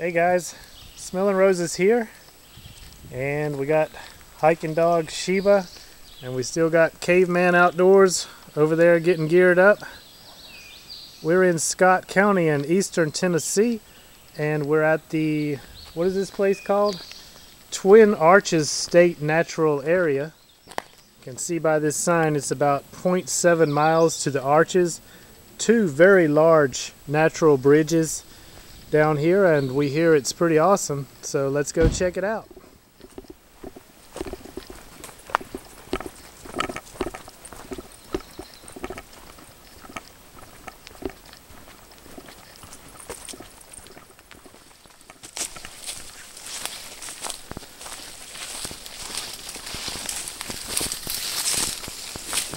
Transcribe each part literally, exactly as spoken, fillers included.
Hey guys, Smellin' Roses here, and we got hiking dog Sheba, and we still got Caveman Outdoors over there getting geared up. We're in Scott County in eastern Tennessee, and we're at the, what is this place called? Twin Arches State Natural Area. You can see by this sign it's about zero point seven miles to the Arches. Two very large natural bridges down here, and we hear it's pretty awesome, so let's go check it out.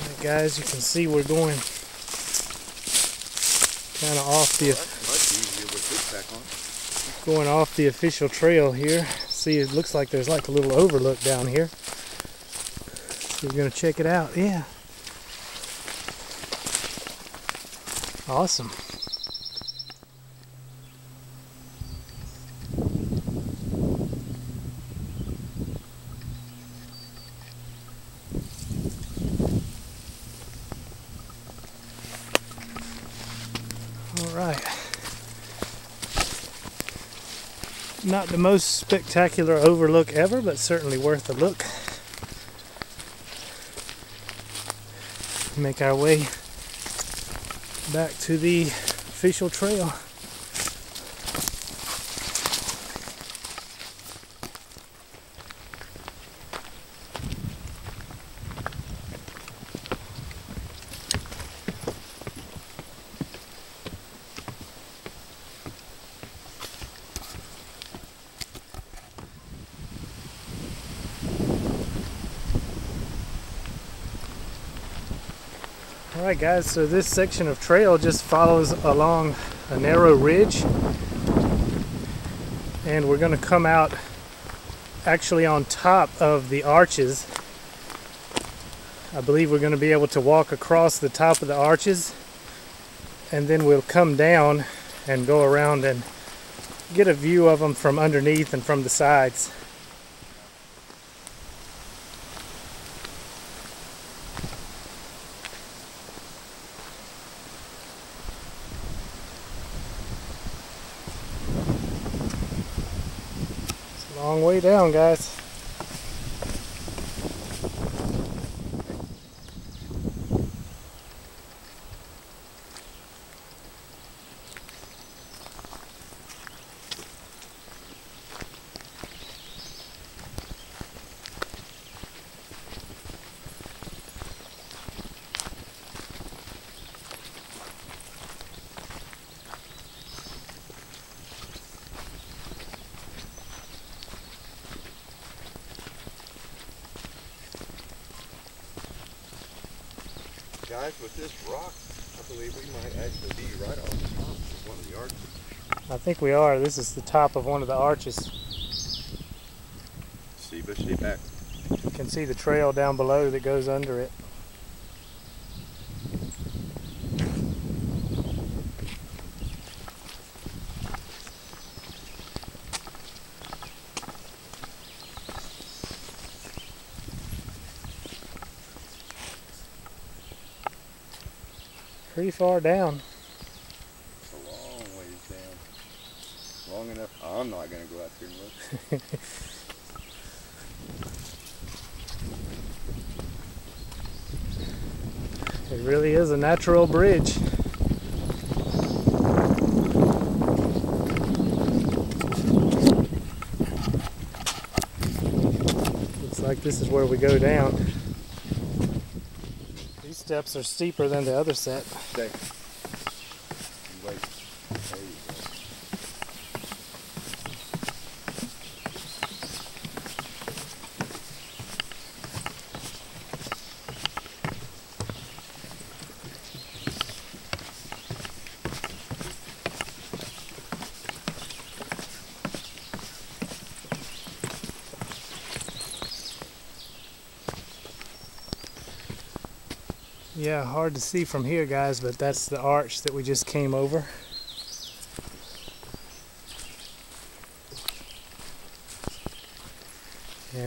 Right, guys, you can see we're going kind of off the Going off the official trail here. See, it looks like there's like a little overlook down here. So we're gonna check it out. Yeah. Awesome. All right. Not the most spectacular overlook ever, but certainly worth a look. Make our way back to the official trail. Alright guys, so this section of trail just follows along a narrow ridge, and we're going to come out actually on top of the Arches. I believe we're going to be able to walk across the top of the Arches, and then we'll come down and go around and get a view of them from underneath and from the sides. Long way down, guys. Guys, with this rock, I believe we might actually be right off the top of one of the arches. I think we are. This is the top of one of the arches. See, but see back. You can see the trail down below that goes under it. Pretty far down. It's a long ways down. Long enough. I'm not going to go out there and look. It really is a natural bridge. Looks like this is where we go down. Steps are steeper than the other set. Okay. Wait. There you Yeah, hard to see from here, guys, but that's the arch that we just came over.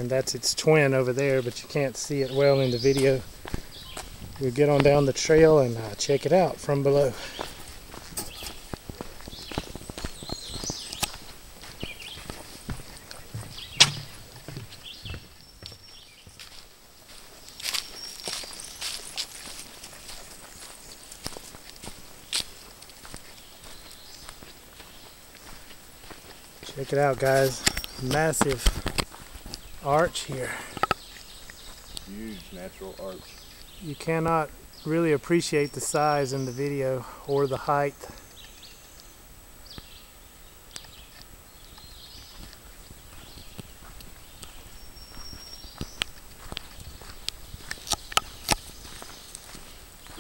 and that's its twin over there, but you can't see it well in the video. We'll get on down the trail and uh, check it out from below. Check it out, guys. Massive arch here. Huge natural arch. You cannot really appreciate the size in the video or the height. So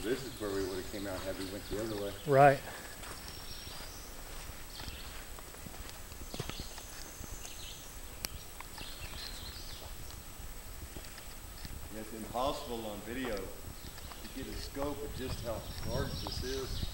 this is where we would have came out had we went the other way. Right. Possible on video to get a scope of just how large this is.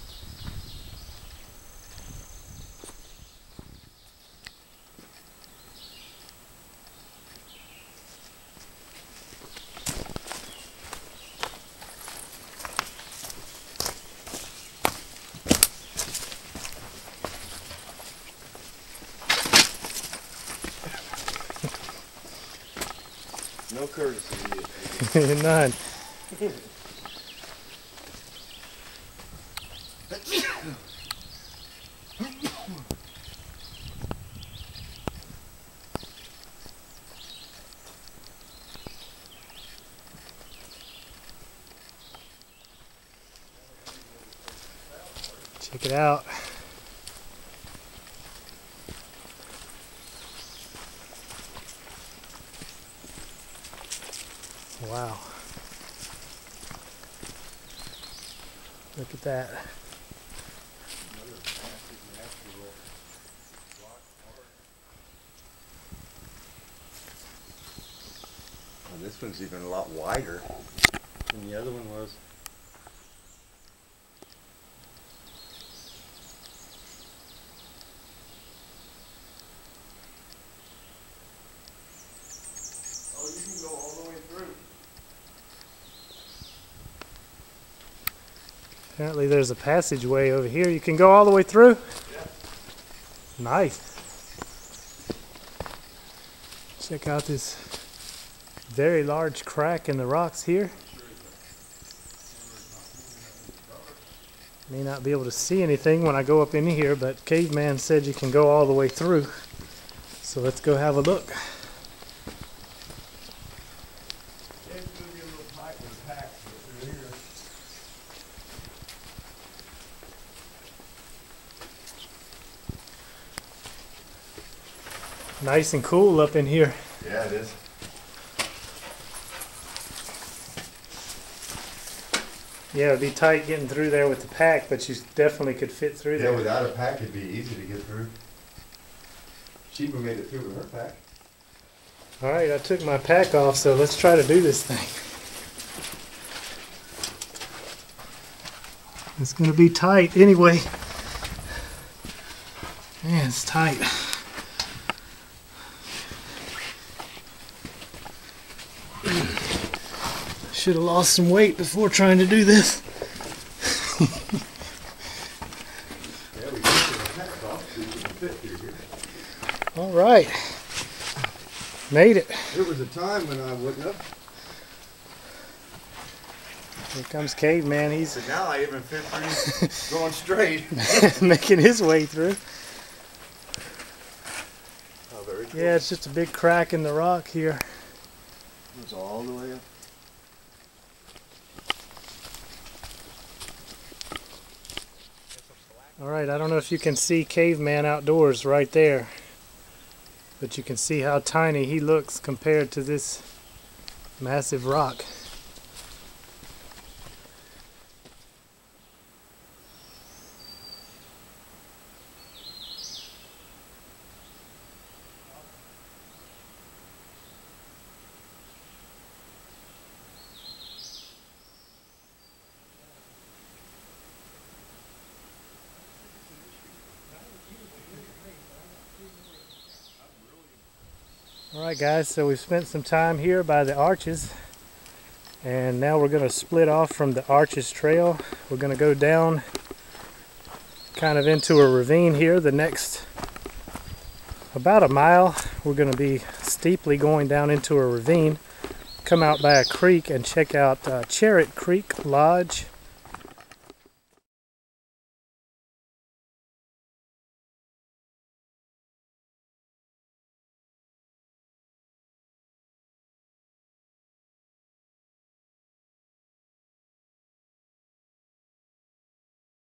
No courtesy. None. Check it out. Wow. Look at that. Well, this one's even a lot wider than the other one was. Apparently there's a passageway over here. You can go all the way through? Yeah. Nice. Check out this very large crack in the rocks here. May not be able to see anything when I go up in here, but Caveman said you can go all the way through. So let's go have a look. Nice and cool up in here. Yeah, it is. Yeah, it'd be tight getting through there with the pack, but you definitely could fit through yeah, there. Yeah, without a pack, it'd be easy to get through. Sheba made it through with her pack. All right, I took my pack off, so let's try to do this thing. It's going to be tight anyway. Man, it's tight. Should have lost some weight before trying to do this. All right, made it. There was a time when I wouldn't have. Here comes Caveman. He's so now I even fit through going straight, making his way through. Oh, very cool. Yeah, it's just a big crack in the rock here. It's all the way up. All right, I don't know if you can see Caveman Outdoors right there, but you can see how tiny he looks compared to this massive rock. Alright guys, so we've spent some time here by the Arches, and now we're going to split off from the Arches Trail. We're going to go down kind of into a ravine here. The next about a mile we're going to be steeply going down into a ravine, come out by a creek and check out uh, Charit Creek Lodge.